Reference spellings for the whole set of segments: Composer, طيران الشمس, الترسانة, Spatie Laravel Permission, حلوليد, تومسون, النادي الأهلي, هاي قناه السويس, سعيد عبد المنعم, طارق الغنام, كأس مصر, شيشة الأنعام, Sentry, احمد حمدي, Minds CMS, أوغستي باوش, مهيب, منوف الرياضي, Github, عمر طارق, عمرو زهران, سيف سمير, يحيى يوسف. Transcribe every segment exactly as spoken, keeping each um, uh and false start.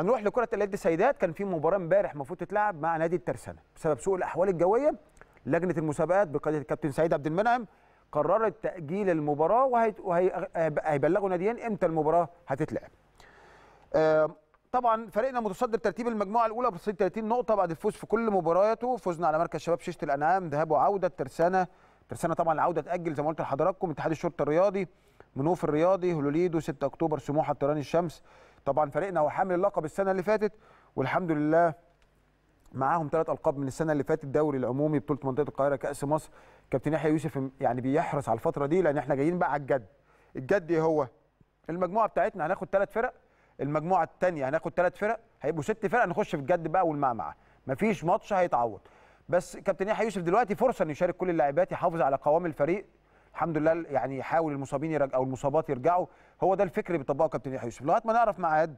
هنروح لكره اليد سيدات. كان في مباراه امبارح المفروض تتلعب مع نادي الترسانه، بسبب سوء الاحوال الجويه لجنه المسابقات بقياده الكابتن سعيد عبد المنعم قررت تاجيل المباراه، وهيبلغوا ناديين امتى المباراه هتتلعب. طبعا فريقنا متصدر ترتيب المجموعه الاولى برصيد ثلاثين نقطه بعد الفوز في كل مبارياته. فوزنا على مركز شباب شيشة الأنعام ذهاب وعوده، الترسانه الترسانه طبعا العوده تاجل زي ما قلت لحضراتكم، اتحاد الشرطه الرياضي، منوف الرياضي، حلوليد، ستة أكتوبر، سموحه، طيران الشمس. طبعا فريقنا هو حامل اللقب السنه اللي فاتت والحمد لله معاهم ثلاث القاب من السنه اللي فاتت، الدوري العمومي، بطوله منطقه القاهره، كاس مصر. كابتن يحيى يوسف يعني بيحرص على الفتره دي لان احنا جايين بقى على الجد. الجد هو المجموعه بتاعتنا هناخد ثلاث فرق، المجموعه الثانيه هناخد ثلاث فرق، هيبقوا ست فرق نخش في الجد بقى والمعمعه، مفيش ماتش هيتعوض. بس كابتن يحيى يوسف دلوقتي فرصه انه يشارك كل اللاعبات، يحافظ على قوام الفريق الحمد لله، يعني يحاول المصابين يرجع او المصابات يرجعوا، هو ده الفكر اللي بيطبقه كابتن يحيى يوسف لغايه ما نعرف ميعاد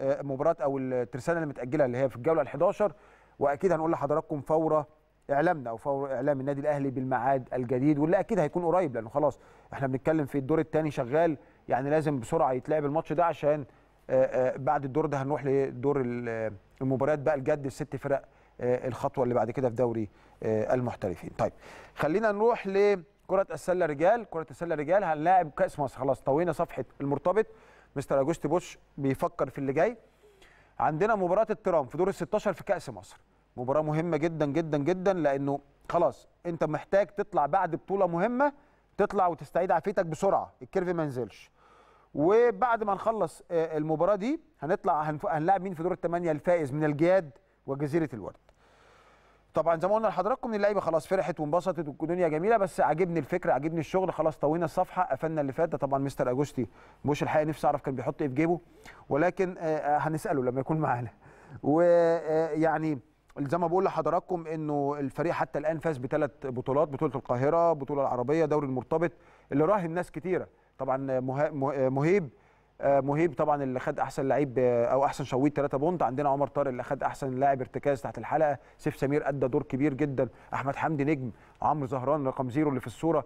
مباراه او الترسانه اللي متاجله اللي هي في الجوله الحادية عشرة، واكيد هنقول لحضراتكم فور اعلامنا او فور اعلام النادي الاهلي بالميعاد الجديد، واللي اكيد هيكون قريب لانه خلاص احنا بنتكلم في الدور الثاني شغال، يعني لازم بسرعه يتلعب الماتش ده عشان بعد الدور ده هنروح لدور المباريات بقى الجد، الست فرق الخطوه اللي بعد كده في دوري المحترفين. طيب خلينا نروح ل كرة السلة رجال، كرة السلة رجال هنلاعب كأس مصر، خلاص طوينا صفحة المرتبط، مستر أوغستي باوش بيفكر في اللي جاي. عندنا مباراة الترام في دور ال ستاشر في كأس مصر، مباراة مهمة جدا جدا جدا لأنه خلاص أنت محتاج تطلع بعد بطولة مهمة، تطلع وتستعيد عافيتك بسرعة، الكيرف ما ينزلش. وبعد ما نخلص المباراة دي هنطلع هنلاعب مين في دور الثمانية؟ الفائز من الجياد وجزيرة الورد. طبعا زي ما قلنا لحضراتكم ان اللعيبه خلاص فرحت وانبسطت والدنيا جميله، بس عاجبني الفكره، عاجبني الشغل، خلاص طوينا الصفحه قفلنا اللي فات ده. طبعا مستر أوغستي باوش الحقيقه نفسي اعرف كان بيحط ايه في جيبه، ولكن هنساله لما يكون معانا. ويعني زي ما بقول لحضراتكم انه الفريق حتى الان فاز بثلاث بطولات، بطوله القاهره، بطوله العربيه، دوري المرتبط اللي راهن ناس كتيره. طبعا مهيب مهيب طبعا اللي خد احسن لعيب او احسن شويط ثلاثة بونت، عندنا عمر طارق اللي خد احسن لاعب ارتكاز تحت الحلقه، سيف سمير ادى دور كبير جدا، احمد حمدي نجم، عمرو زهران رقم زيرو اللي في الصوره،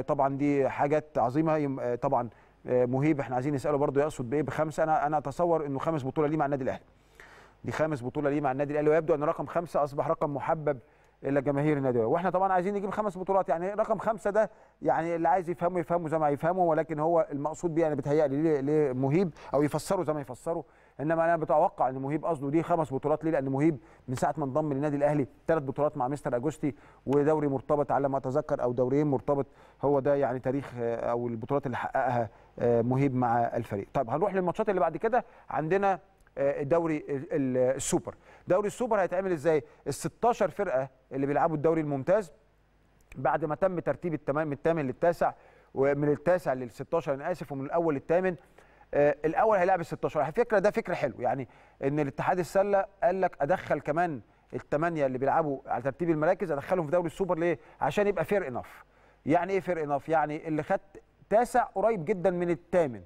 طبعا دي حاجات عظيمه. طبعا مهيب احنا عايزين نساله برضه يقصد بايه بخمسه، انا انا اتصور انه خامس بطوله ليه مع النادي الاهلي، دي خامس بطوله ليه مع النادي الاهلي، ويبدو ان رقم خمسه اصبح رقم محبب الى جماهير النادي، واحنا طبعا عايزين نجيب خمس بطولات، يعني رقم خمسه ده يعني اللي عايز يفهمه يفهمه زي ما هيفهمه، ولكن هو المقصود بيه انا بيتهيألي ليه مهيب او يفسره زي ما يفسره، انما انا بتوقع ان مهيب قصده دي خمس بطولات ليه، لان مهيب من ساعه ما انضم للنادي الاهلي ثلاث بطولات مع مستر أوغستي ودوري مرتبط على ما اتذكر او دوريين مرتبط، هو ده يعني تاريخ او البطولات اللي حققها مهيب مع الفريق. طيب هنروح للماتشات اللي بعد كده، عندنا دوري السوبر. دوري السوبر هيتعمل ازاي؟ ال ستاشر فرقه اللي بيلعبوا الدوري الممتاز بعد ما تم ترتيب التمام من الثامن للتاسع، ومن التاسع لل ستاشر انا اسف، ومن الاول للثامن. الاول هيلعب ال ستاشر، على فكره ده فكره حلو، يعني ان الاتحاد السله قال لك ادخل كمان الثمانيه اللي بيلعبوا على ترتيب المراكز، ادخلهم في دوري السوبر ليه؟ عشان يبقى فير انف. يعني ايه فير انف؟ يعني اللي خد تاسع قريب جدا من الثامن،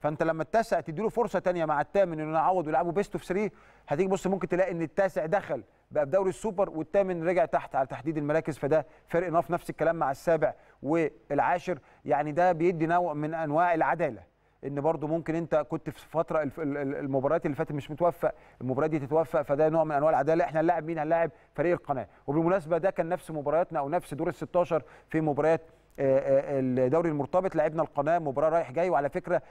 فانت لما التاسع تديله فرصه ثانيه مع الثامن انه يعوض ويلعبوا بيست اوف ثلاثة، هتيجي بص ممكن تلاقي ان التاسع دخل بقى في دوري السوبر والثامن رجع تحت على تحديد المراكز، فده فرق اناف. نفس الكلام مع السابع والعاشر، يعني ده بيدي نوع من انواع العداله، ان برضو ممكن انت كنت في فتره المباريات اللي فاتت مش متوفق، المباراه دي تتوفق، فده نوع من انواع العداله. احنا هنلاعب مين؟ هنلاعب فريق القناه، وبالمناسبه ده كان نفس مبارياتنا او نفس دور ال ستاشر في مباريات الدوري المرتبط، لعبنا القناه مباراه رايح جاي، وعلى فكره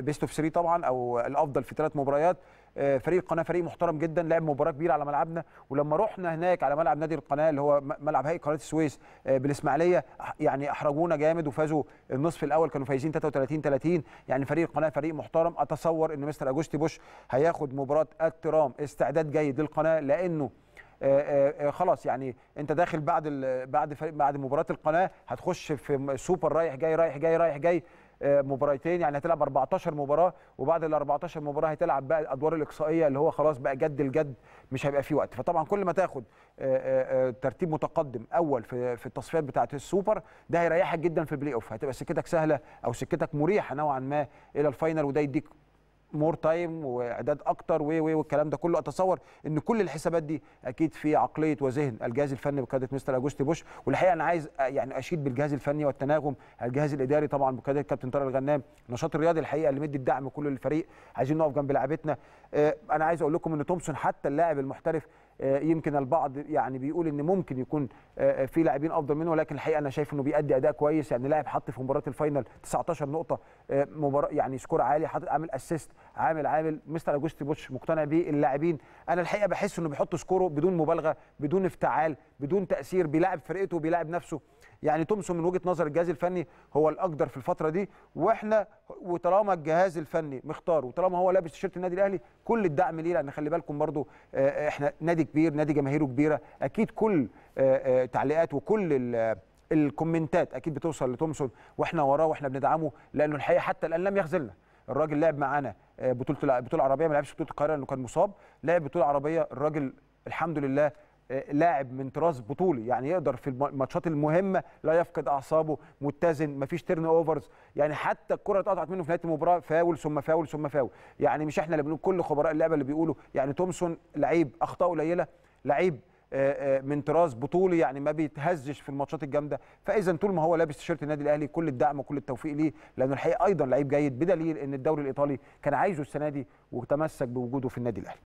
بيست اوف ثلاثة طبعا او الافضل في ثلاث مباريات. فريق القناه فريق محترم جدا، لعب مباراه كبيره على ملعبنا، ولما رحنا هناك على ملعب نادي القناه اللي هو ملعب هاي قناه السويس بالاسماعيليه يعني احرجونا جامد، وفازوا النصف الاول كانوا فايزين ثلاثة وثلاثين ثلاثين، يعني فريق القناه فريق محترم. اتصور ان مستر أوغستي باوش هياخد مباراه الترام استعداد جيد للقناه، لانه آآ آآ خلاص يعني انت داخل بعد بعد بعد مباراه القناه هتخش في سوبر رايح جاي رايح جاي رايح جاي مباراتين، يعني هتلعب أربعتاشر مباراه، وبعد ال أربعتاشر مباراه هتلعب بقى الادوار الاقصائيه اللي هو خلاص بقى جد الجد مش هيبقى فيه وقت. فطبعا كل ما تاخد آآ آآ ترتيب متقدم اول في في التصفيات بتاعه السوبر ده هيريحك جدا في البلاي اوف، هتبقى سكتك سهله او سكتك مريحه نوعا ما الى الفاينل، وده يديك مور تايم واعداد اكتر و والكلام ده كله. اتصور ان كل الحسابات دي اكيد في عقليه وذهن الجهاز الفني بقياده مستر أوغستي باوش. والحقيقه انا عايز يعني اشيد بالجهاز الفني والتناغم الجهاز الاداري طبعا بقياده كابتن طارق الغنام، النشاط الرياضي الحقيقه اللي مدي الدعم كله للفريق. عايزين نقف جنب لاعبتنا. انا عايز اقول لكم ان تومسون حتى اللاعب المحترف يمكن البعض يعني بيقول ان ممكن يكون في لاعبين افضل منه، ولكن الحقيقه انا شايف انه بيأدي اداء كويس. يعني لاعب حط في مباراه الفاينل تسعتاشر نقطه، مباراه يعني سكور عالي، حاطط عامل اسيست، عامل عامل مستر أوغستي باوش مقتنع بيه. اللاعبين انا الحقيقه بحس انه بيحط سكوره بدون مبالغه، بدون افتعال، بدون تاثير، بيلاعب فرقته وبيلاعب نفسه. يعني تومسون من وجهه نظر الجهاز الفني هو الاقدر في الفتره دي، واحنا وطالما الجهاز الفني مختاره وطالما هو لابس تيشيرت النادي الاهلي كل الدعم ليه، لان خلي بالكم برضو احنا نادي كبير، نادي جماهيره كبيره، اكيد كل تعليقات وكل الكومنتات اكيد بتوصل لتومسون واحنا وراه واحنا بندعمه، لانه الحقيقه حتى الان لم يخذلنا. الراجل لعب معانا بطوله بطوله عربيه، ما لعبش بطوله القاهره لانه كان مصاب، لعب بطوله عربيه. الراجل الحمد لله لاعب من طراز بطولي، يعني يقدر في الماتشات المهمه لا يفقد اعصابه، متزن، مفيش تيرن اوفرز، يعني حتى الكره اتقطعت منه في نهايه المباراه فاول ثم فاول ثم فاول. يعني مش احنا اللي بنقول، كل خبراء اللعبه اللي بيقولوا يعني تومسون لعيب اخطاء قليله، لعيب من طراز بطولي، يعني ما بيتهزش في الماتشات الجامده. فاذا طول ما هو لابس تيشيرت النادي الاهلي كل الدعم وكل التوفيق ليه، لانه الحقيقه ايضا لعيب جيد، بدليل ان الدوري الايطالي كان عايزه السنه دي وتمسك بوجوده في النادي الاهلي.